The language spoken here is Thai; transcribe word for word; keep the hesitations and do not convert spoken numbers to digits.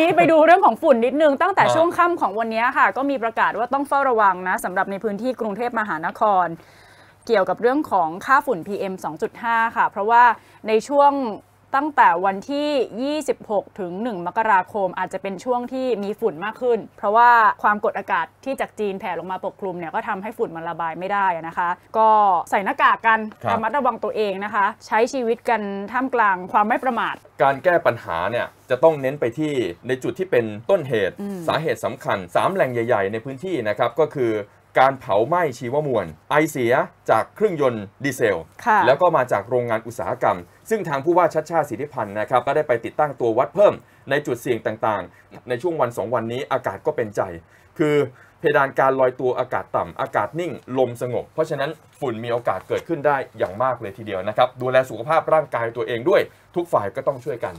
นี้ไปดูเรื่องของฝุ่นนิดนึงตั้งแต่ช่วงค่ำของวันนี้ค่ะก็มีประกาศว่าต้องเฝ้าระวังนะสำหรับในพื้นที่กรุงเทพมหานครเกี่ยวกับเรื่องของค่าฝุ่น พี เอ็ม สองจุดห้า ค่ะเพราะว่าในช่วงตั้งแต่วันที่ยี่สิบหกถึงหนึ่งมกราคมอาจจะเป็นช่วงที่มีฝุ่นมากขึ้นเพราะว่าความกดอากาศที่จากจีนแผ่ลงมาปกคลุมเนี่ยก็ทำให้ฝุ่นมันระบายไม่ได้นะคะก็ใส่หน้ากากกันระมัดระวังตัวเองนะคะใช้ชีวิตกันท่ามกลางความไม่ประมาทการแก้ปัญหาเนี่ยจะต้องเน้นไปที่ในจุดที่เป็นต้นเหตุสาเหตุสำคัญสามแหล่งใหญ่ๆในพื้นที่นะครับก็คือการเผาไหม้ชีวมวลไอเสียจากเครื่องยนต์ดีเซลแล้วก็มาจากโรงงานอุตสาหกรรมซึ่งทางผู้ว่าชัชชาติ สิทธิพันธ์นะครับก็ได้ไปติดตั้งตัววัดเพิ่มในจุดเสี่ยงต่างๆในช่วงวันสองวันนี้อากาศก็เป็นใจคือเพดานการลอยตัวอากาศต่ำอากาศนิ่งลมสงบเพราะฉะนั้นฝุ่นมีโอกาสเกิดขึ้นได้อย่างมากเลยทีเดียวนะครับดูแลสุขภาพร่างกายตัวเองด้วยทุกฝ่ายก็ต้องช่วยกัน